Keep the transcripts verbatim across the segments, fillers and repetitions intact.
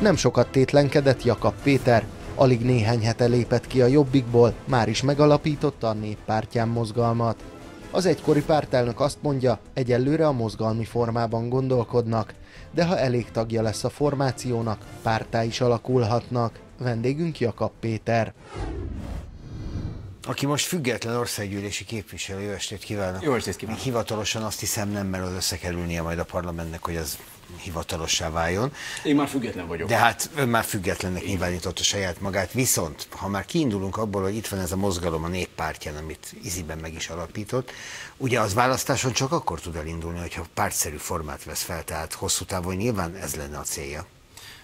Nem sokat tétlenkedett Jakab Péter, alig néhány hete lépett ki a Jobbikból, már is megalapította a néppártyán mozgalmat. Az egykori pártelnök azt mondja, egyelőre a mozgalmi formában gondolkodnak, de ha elég tagja lesz a formációnak, párttá is alakulhatnak. Vendégünk Jakab Péter. Aki most független országgyűlési képviselő, jó estét kívánok! Jó estét kívánok! Hivatalosan azt hiszem nem merül összekerülnie majd a parlamentnek, hogy az hivatalossá váljon. Én már független vagyok. De hát ön már függetlennek nyilvánította saját magát. Viszont, ha már kiindulunk abból, hogy itt van ez a mozgalom a néppártyán, amit iziben meg is alapított, ugye az választáson csak akkor tud elindulni, hogyha pártszerű formát vesz fel, tehát hosszú távon nyilván ez lenne a célja.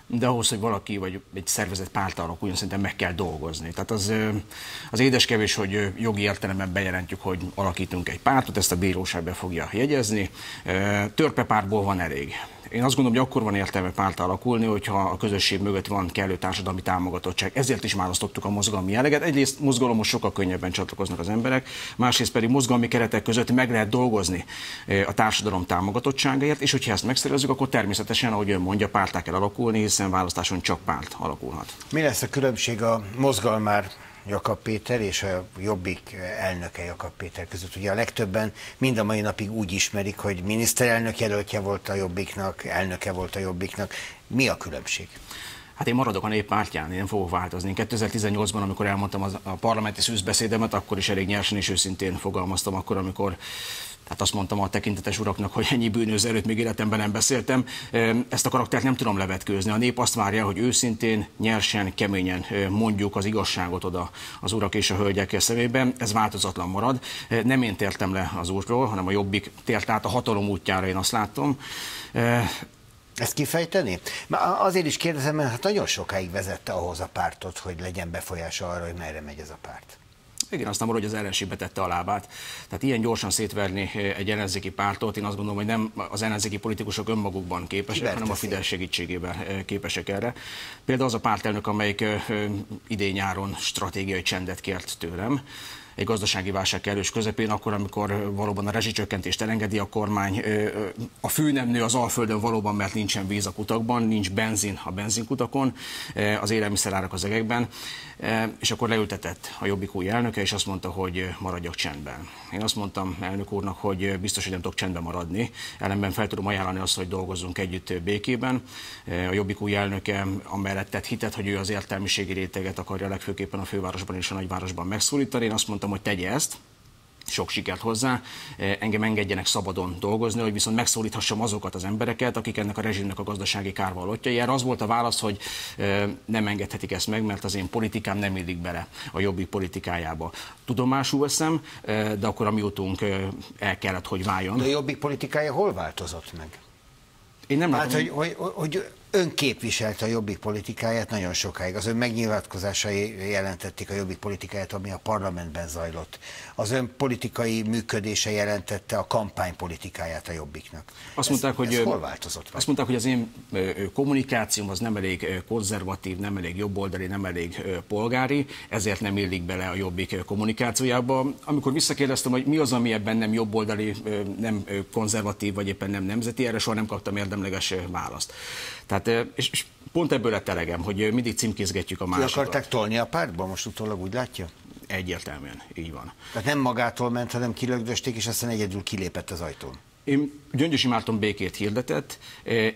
De ahhoz, hogy valaki vagy egy szervezet párt alakuljon, szerintem meg kell dolgozni. Tehát az, az édeskevés, hogy jogi értelemben bejelentjük, hogy alakítunk egy pártot, ezt a bíróság be fogja jegyezni. Törpepártból van elég. Én azt gondolom, hogy akkor van értelme párt alakulni, hogyha a közösség mögött van kellő társadalmi támogatottság. Ezért is választottuk a mozgalmi jelleget. Egyrészt mozgalomhoz sokkal könnyebben csatlakoznak az emberek, másrészt pedig mozgalmi keretek között meg lehet dolgozni a társadalom támogatottságáért, és hogyha ezt megszervezzük, akkor természetesen, ahogy ön mondja, párttá kell alakulni, hiszen választáson csak párt alakulhat. Mi lesz a különbség a mozgalmár Jakab Péter és a Jobbik elnöke Jakab Péter között? Ugye a legtöbben mind a mai napig úgy ismerik, hogy miniszterelnök jelöltje volt a Jobbiknak, elnöke volt a Jobbiknak. Mi a különbség? Hát én maradok a néppártyán, én nem fogok változni. kétezer-tizennyolcban, amikor elmondtam a parlamenti szűzbeszédemet, akkor is elég nyersen és őszintén fogalmaztam, akkor, amikor hát azt mondtam a tekintetes uraknak, hogy ennyi bűnöző előtt még életemben nem beszéltem. Ezt a karaktert nem tudom levetkőzni. A nép azt várja, hogy őszintén, nyersen, keményen mondjuk az igazságot oda az urak és a hölgyek szemében. Ez változatlan marad. Nem én tértem le az útról, hanem a Jobbik tért át a hatalom útjára, én azt látom. Ezt kifejteni? Már azért is kérdezem, mert hát nagyon sokáig vezette ahhoz a pártot, hogy legyen befolyása arra, hogy merre megy ez a párt. Igen, aztán valahogy az ellenség betette a lábát. Tehát ilyen gyorsan szétverni egy ellenzéki pártot, én azt gondolom, hogy nem az ellenzéki politikusok önmagukban képesek, hanem a Fidesz segítségével képesek erre. Például az a pártelnök, amelyik idén-nyáron stratégiai csendet kért tőlem, egy gazdasági válság kellős közepén, akkor, amikor valóban a rezsicsökkentést elengedi a kormány, a fű nem nő az Alföldön valóban, mert nincsen víz a kutakban, nincs benzin a benzinkutakon, az élelmiszerárak az egekben, és akkor leültetett a Jobbik új elnöke, és azt mondta, hogy maradjak csendben. Én azt mondtam elnök úrnak, hogy biztos, hogy nem tudok csendben maradni, ellenben fel tudom ajánlani azt, hogy dolgozzunk együtt békében. A Jobbik új elnöke amellett tett hitet, hogy ő az értelmiségi réteget akarja legfőképpen a fővárosban és a nagyvárosban megszólítani. Én azt mondtam, hogy tegye ezt, sok sikert hozzá, engem engedjenek szabadon dolgozni, hogy viszont megszólíthassam azokat az embereket, akik ennek a rezsimnek a gazdasági kárval ottjai. Erre az volt a válasz, hogy nem engedhetik ezt meg, mert az én politikám nem illik bele a Jobbik politikájába. Tudomásul veszem, de akkor a mi útunk el kellett, hogy váljon. De a Jobbik politikája hol változott meg? Én nem látom, hát, hogy, hogy, hogy ön képviselte a Jobbik politikáját nagyon sokáig. Az ön megnyilatkozásai jelentették a Jobbik politikáját, ami a parlamentben zajlott. Az ön politikai működése jelentette a kampánypolitikáját a Jobbiknak. Azt mondták, ez, hogy, ez hol változott? Azt mondták, hogy az én kommunikációm az nem elég konzervatív, nem elég jobboldali, nem elég polgári, ezért nem illik bele a Jobbik kommunikációjába. Amikor visszakérdeztem, hogy mi az, ami ebben nem jobboldali, nem konzervatív, vagy éppen nem nemzeti, erre soha nem kaptam érdemleges választ. Tehát És, és pont ebből lett elegem, hogy mindig címkézgetjük a másikat. Ki akarták tolni a pártba? Most utólag úgy látja? Egyértelműen, így van. Tehát nem magától ment, hanem kilögdösték, és aztán egyedül kilépett az ajtón. Én Gyöngyösi Márton békét hirdetett,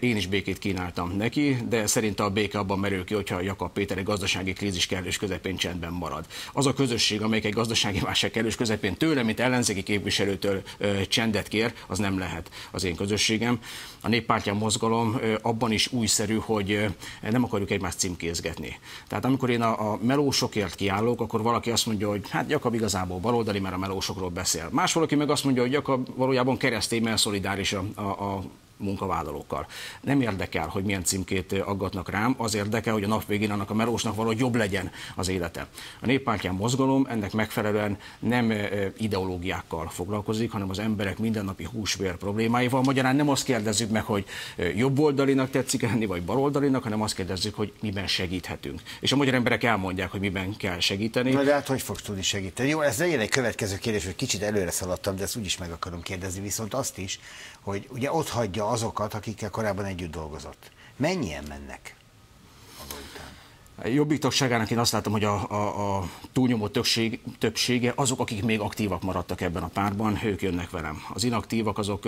én is békét kínáltam neki, de szerinte a béke abban merül ki, hogyha Jakab Péter egy gazdasági krízis kellős közepén csendben marad. Az a közösség, amelyik egy gazdasági válság kellős közepén tőle, mint ellenzéki képviselőtől csendet kér, az nem lehet az én közösségem. A néppártyán mozgalom abban is újszerű, hogy nem akarjuk egymást címkézgetni. Tehát amikor én a, a melósokért kiállok, akkor valaki azt mondja, hogy hát Jakab igazából baloldali, mert a melósokról beszél. Más valaki meg azt mondja, hogy Jakab valójában keresztény, mert szolidáris a, a, a munkavállalókkal. Nem érdekel, hogy milyen címkét aggatnak rám, az érdekel, hogy a nap végén annak a melósnak valahogy jobb legyen az élete. A néppártyán mozgalom ennek megfelelően nem ideológiákkal foglalkozik, hanem az emberek mindennapi húsvér problémáival. Magyarán nem azt kérdezzük meg, hogy jobboldalinak tetszik lenni, vagy baloldalinak, hanem azt kérdezzük, hogy miben segíthetünk. És a magyar emberek elmondják, hogy miben kell segíteni. Na de hát hogy fogsz tudni segíteni? Jó, ez legyen egy következő kérdés, hogy kicsit előre szaladtam, de ezt úgyis meg akarom kérdezni, viszont azt is, hogy ugye ott hagyja azokat, akikkel korábban együtt dolgozott. Mennyien mennek? Jobbik tagságának én azt látom, hogy a, a, a túlnyomó többség, többsége azok, akik még aktívak maradtak ebben a pártban, ők jönnek velem. Az inaktívak azok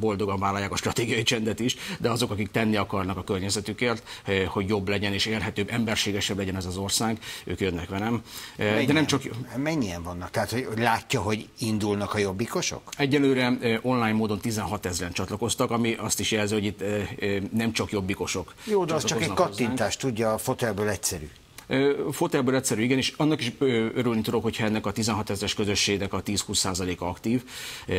boldogan vállalják a stratégiai csendet is, de azok, akik tenni akarnak a környezetükért, hogy jobb legyen és élhetőbb, emberségesebb legyen ez az ország, ők jönnek velem. Mennyien, de nem csak... mennyien vannak? Tehát hogy látja, hogy indulnak a jobbikosok? Egyelőre online módon tizenhat ezeren csatlakoztak, ami azt is jelzi, hogy itt nem csak jobbikosok. Jó, de az csak egy kattintás, tudja, a fotelből egyszerű. Fotelből egyszerű, igen, és annak is örülni tudok, hogyha ennek a tizenhat ezres közösségnek a tíz-húsz százaléka aktív,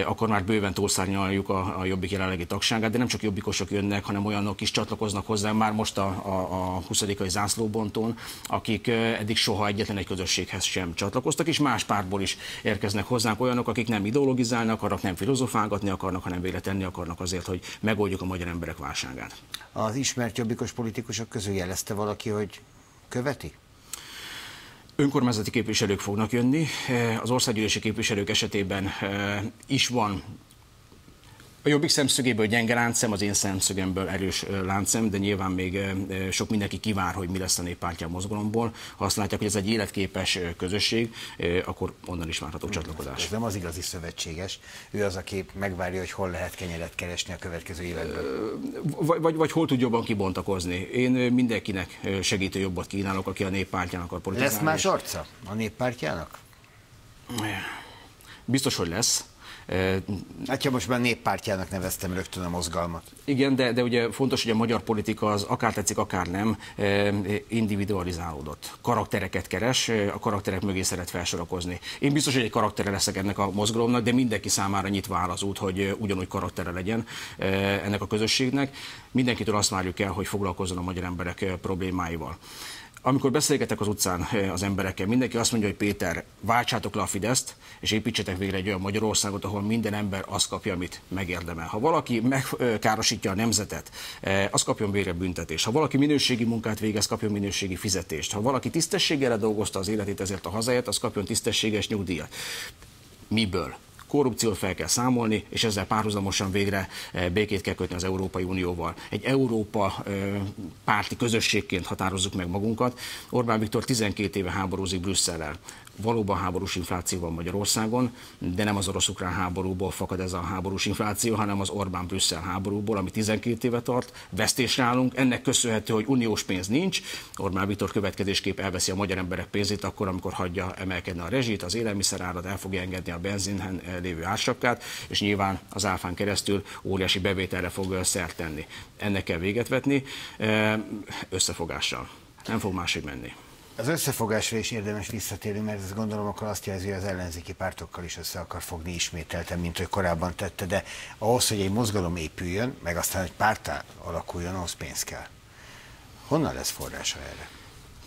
akkor már bőven túlszárnyaljuk a, a Jobbik jelenlegi tagságát, de nem csak jobbikosok jönnek, hanem olyanok is csatlakoznak hozzá már most a, a, a huszadikai zászlóbontón, akik eddig soha egyetlen egy közösséghez sem csatlakoztak, és más pártból is érkeznek hozzánk olyanok, akik nem ideologizálnak, akarnak, nem filozofálgatni akarnak, hanem véletenni akarnak azért, hogy megoldjuk a magyar emberek válságát. Az ismert jobbikos politikusok közül jelezte valaki, hogy követi? Önkormányzati képviselők fognak jönni, az országgyűlési képviselők esetében is van a Jobbik szemszögéből gyenge láncszem, az én szemszögemből erős láncszem, de nyilván még sok mindenki kivár, hogy mi lesz a néppártya mozgalomból. Ha azt látják, hogy ez egy életképes közösség, akkor onnan is várható csatlakozás. Ez nem az igazi szövetséges, ő az, aki megvárja, hogy hol lehet kenyeret keresni a következő években. Vagy, vagy, vagy hol tud jobban kibontakozni. Én mindenkinek segítő jobbat kínálok, aki a néppártyának akar politizálni. Lesz más arca a néppártyának? Biztos, hogy lesz. Hát, ja, most már néppártjának neveztem rögtön a mozgalmat. Igen, de, de ugye fontos, hogy a magyar politika az akár tetszik, akár nem, individualizálódott. Karaktereket keres, a karakterek mögé szeret felsorakozni. Én biztos, hogy egy karaktere leszek ennek a mozgalomnak, de mindenki számára nyitva áll az út, hogy ugyanúgy karaktere legyen ennek a közösségnek. Mindenkitől azt várjuk el, hogy foglalkozzon a magyar emberek problémáival. Amikor beszélgetek az utcán az emberekkel, mindenki azt mondja, hogy Péter, váltsátok le a Fideszt, és építsetek végre egy olyan Magyarországot, ahol minden ember azt kapja, amit megérdemel. Ha valaki megkárosítja a nemzetet, az kapjon végre büntetést. Ha valaki minőségi munkát végez, kapjon minőségi fizetést. Ha valaki tisztességgel dolgozta az életét ezért a hazáját, az kapjon tisztességes nyugdíjat. Miből? Korrupciót fel kell számolni, és ezzel párhuzamosan végre békét kell kötni az Európai Unióval. Egy Európa párti közösségként határozzuk meg magunkat. Orbán Viktor tizenkét éve háborúzik Brüsszellel. Valóban háborús infláció van Magyarországon, de nem az orosz-ukrán háborúból fakad ez a háborús infláció, hanem az Orbán-Brüsszel háborúból, ami tizenkét éve tart, vesztésre állunk. Ennek köszönhető, hogy uniós pénz nincs. Orbán Viktor következésképp elveszi a magyar emberek pénzét akkor, amikor hagyja emelkedni a rezsit, az élelmiszerárat, el fogja engedni a benzinhen lévő ársapkát, és nyilván az áfán keresztül óriási bevételre fog szert tenni. Ennek kell véget vetni összefogással. Nem fog máshogy menni. Az összefogásra is érdemes visszatérni, mert ezt gondolom akkor azt jelzi, hogy az ellenzéki pártokkal is össze akar fogni ismételten, mint ő korábban tette, de ahhoz, hogy egy mozgalom épüljön, meg aztán, hogy párttá alakuljon, ahhoz pénz kell. Honnan lesz forrása erre?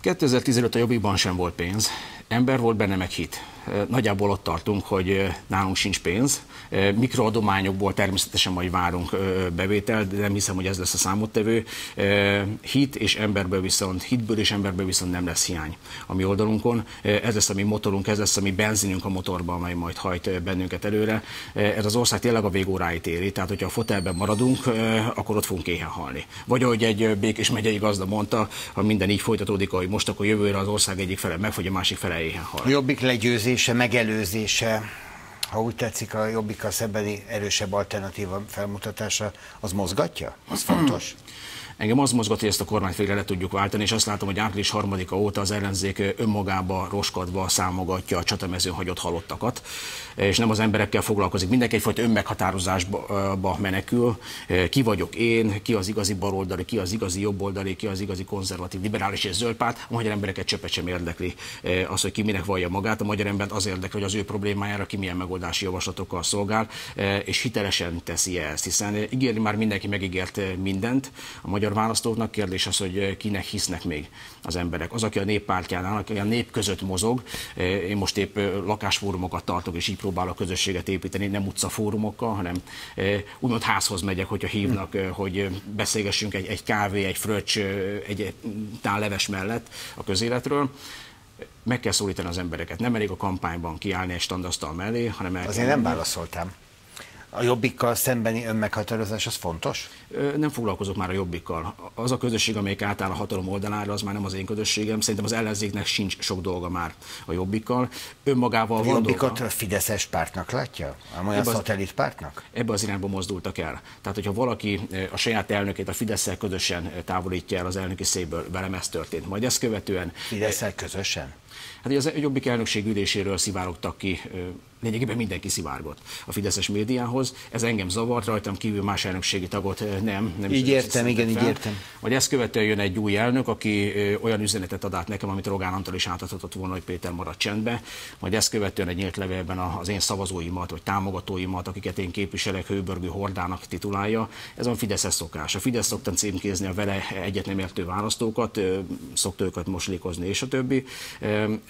kétezer-tizenöt a Jobbikban sem volt pénz, ember volt benne meg hit. Nagyjából ott tartunk, hogy nálunk sincs pénz. Mikroadományokból természetesen majd várunk bevételt, de nem hiszem, hogy ez lesz a számottevő. Hit és emberből viszont, hitből és emberből viszont nem lesz hiány a mi oldalunkon. Ez lesz a mi motorunk, ez lesz a mi benzinünk a motorban, amely majd hajt bennünket előre. Ez az ország tényleg a végóráit éri, tehát hogyha a fotelben maradunk, akkor ott fogunk éhen halni. Vagy ahogy egy Békés megyei gazda mondta, ha minden így folytatódik, ahogy most, akkor jövőre az ország egyik fele megfogy, a másik fele éhen halni. Jobbik legyőzi. Megelőzése, ha úgy tetszik, a Jobbikkal szembeni erősebb alternatíva felmutatása, az mozgatja? Az fontos? Engem az mozgat, hogy ezt a kormányt végre le tudjuk váltani, és azt látom, hogy április harmadika óta az ellenzék önmagába roskadva számogatja a csatamezőn hagyott halottakat, és nem az emberekkel foglalkozik. Mindenki egyfajta önmeghatározásba menekül. Ki vagyok én, ki az igazi baloldali, ki az igazi jobboldali, ki az igazi konzervatív, liberális és zöld párt. A magyar embereket csöppet sem érdekli az, hogy ki minek vallja magát. A magyar embert az érdekli, hogy az ő problémájára ki milyen megoldási javaslatokkal szolgál, és hitelesen teszi ezt, hiszen ígérni már mindenki megígért mindent. A magyar választóknak kérdés az, hogy kinek hisznek még az emberek. Az, aki a néppártyánál, aki a nép között mozog, én most épp lakásfórumokat tartok, és így próbálok közösséget építeni, nem utcafórumokkal, hanem úgymond házhoz megyek, hogyha hívnak, hogy beszélgessünk egy, egy kávé, egy fröccs, egy tál leves mellett a közéletről. Meg kell szólítani az embereket. Nem elég a kampányban kiállni egy standasztal mellé, hanem el kell... Azért nem válaszoltam. a Jobbikkal szembeni önmeghatározás, az fontos? Nem foglalkozok már a Jobbikkal. Az a közösség, amelyik átáll a hatalom oldalára, az már nem az én közösségem. Szerintem az ellenzéknek sincs sok dolga már a Jobbikkal. Önmagával a van Jobbikot dolga. A Fideszes pártnak látja? Amolyan szatellit pártnak? Ebbe az irányba mozdultak el. Tehát, hogyha valaki a saját elnökét a Fidesszel közösen távolítja el az elnöki székből, velem ez történt. Majd ezt követően... Fidesszel közösen? Hát ugye az Jobbik elnökség üléséről szivárogtak ki, lényegében mindenki szivárgott a fideszes médiához. Ez engem zavart, rajtam kívül más elnökségi tagot nem. nem így értem, igen, fel. így értem. Vagy ezt követően jön egy új elnök, aki olyan üzenetet ad át nekem, amit Rogán Antal is átadhatott volna, hogy Péter marad csendbe. Vagy ezt követően egy nyílt levélben az én szavazóimat, vagy támogatóimat, akiket én képviselek, hőbörgő hordának titulálja. Ez a fideszes szokás. A Fidesz szoktam címkézni a vele egyet nem értő választókat, szokta őket moslékozni, és a többi.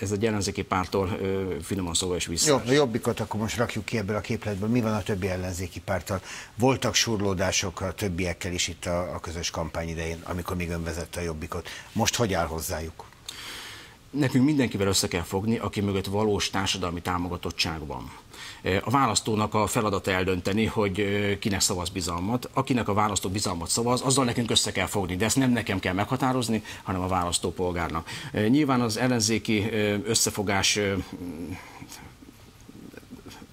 Ez egy ellenzéki párttól finoman szóval is vissza. Jó, Jobbikot akkor most rakjuk ki ebből a képletből. Mi van a többi ellenzéki párttal? Voltak surlódások a többiekkel is itt a, a közös kampány idején, amikor még önvezette a Jobbikot. Most hogy áll hozzájuk? Nekünk mindenkivel össze kell fogni, aki mögött valós társadalmi támogatottság van. A választónak a feladata eldönteni, hogy kinek szavaz bizalmat. Akinek a választó bizalmat szavaz, azzal nekünk össze kell fogni, de ezt nem nekem kell meghatározni, hanem a választópolgárnak. Nyilván az ellenzéki összefogás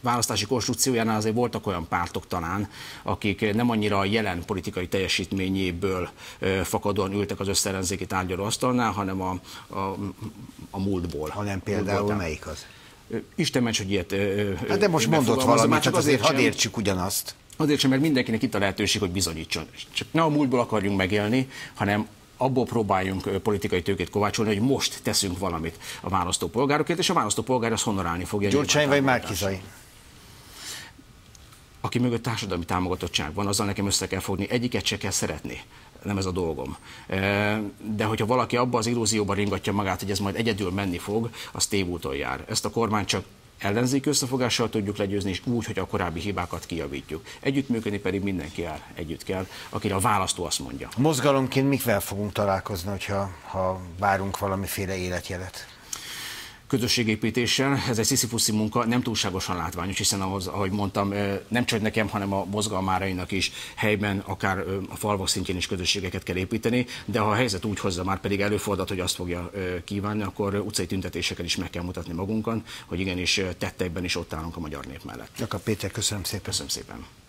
választási konstrukciójánál azért voltak olyan pártok talán, akik nem annyira a jelen politikai teljesítményéből fakadóan ültek az összeellenzéki tárgyalóasztalnál, hanem a, a, a múltból. Hanem például múltból, melyik az? Isten ments, hogy ilyet... Hát de most mondott valamit, csak azért hadd értsük ugyanazt. Azért sem, mert mindenkinek itt a lehetőség, hogy bizonyítson. Csak ne a múltból akarjunk megélni, hanem abból próbáljunk politikai tőkét kovácsolni, hogy most teszünk valamit a választópolgárokért, és a választópolgár azt honorálni fogja. Gyurcsány vagy Márki-Zay? Aki mögött társadalmi támogatottság van, azzal nekem össze kell fogni, egyiket se kell szeretni. Nem ez a dolgom. De hogyha valaki abba az illúzióban ringatja magát, hogy ez majd egyedül menni fog, az tévúton jár. Ezt a kormány csak ellenzéki összefogással tudjuk legyőzni, és úgy, hogy a korábbi hibákat kijavítjuk. Együttműködni pedig mindenki áll, együtt kell, akire a választó azt mondja. Mozgalomként mikvel fogunk találkozni, hogyha, ha várunk valamiféle életjelet? Közösségépítéssel, ez egy sziszifuszi munka, nem túlságosan látványos, hiszen ahhoz, ahogy mondtam, nem csak nekem, hanem a mozgalmárainak is helyben, akár a falvak szintjén is közösségeket kell építeni, de ha a helyzet úgy hozza, már pedig előfordult, hogy azt fogja kívánni, akkor utcai tüntetéseken is meg kell mutatni magunkat, hogy igenis tettekben is ott állunk a magyar nép mellett. Jakab Péter, köszönöm szépen. Köszönöm szépen.